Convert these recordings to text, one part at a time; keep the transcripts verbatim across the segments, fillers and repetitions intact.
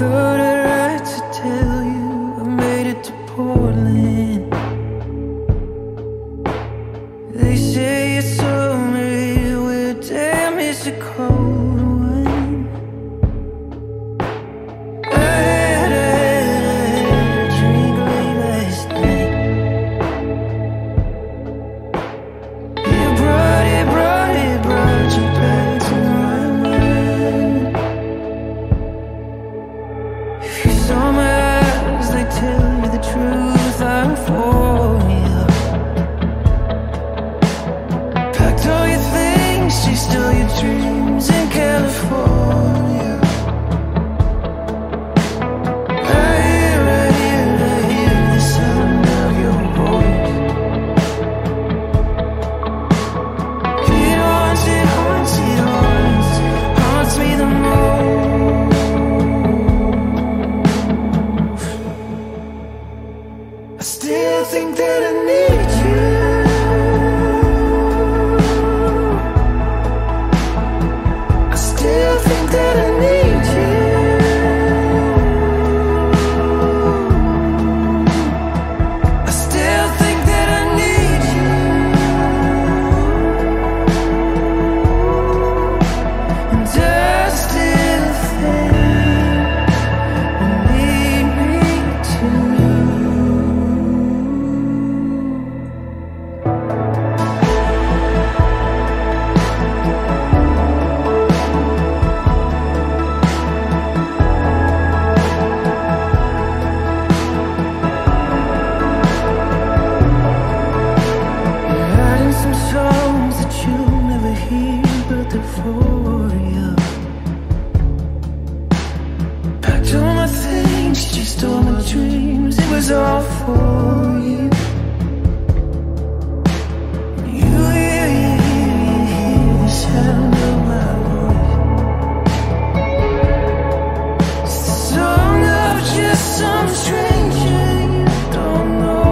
thought I'd write to tell you I made it to Portland. They say it's summer, well damn it's a cold one. I had, I had, I had a drink late last night. It brought, it brought, it brought you back to my mind. If you saw my eyes, they tell me the truth, I'm for you. All your things, she stole your dreams in California. I hear, I hear, I hear the sound of your voice. It haunts, it haunts, it haunts, haunts me the most. I still think that I need you. Packed all my things, she stole my dreams. It was all for you. You hear, you hear, you hear the sound of my voice. It's the song of just some stranger you don't know.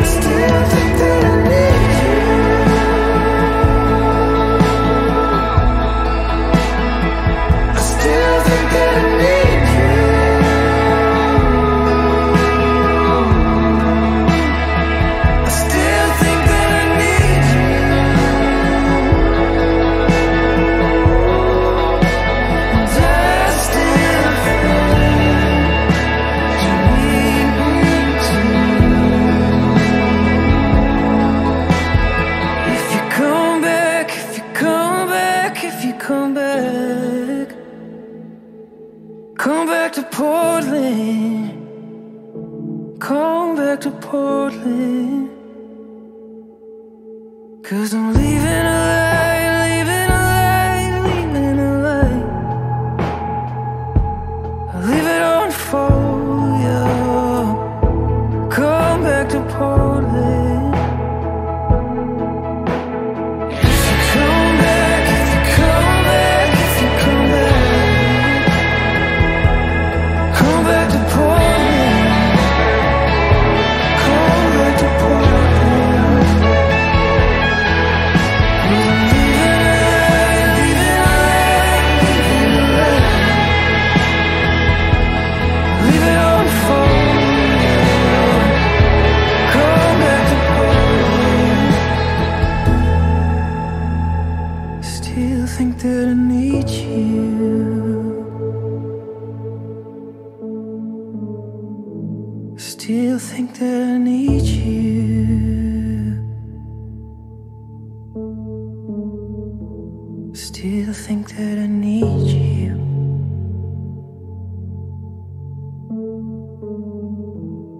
I still think that I come back to Portland, come back to Portland, 'cause I'm leaving alive, leaving alive, leaving alive. I leave it on for you. Come back to Portland. Still think that I need you. Still think that I need you. Still think that I need you.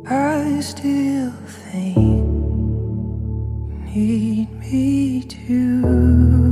I still think you need me too.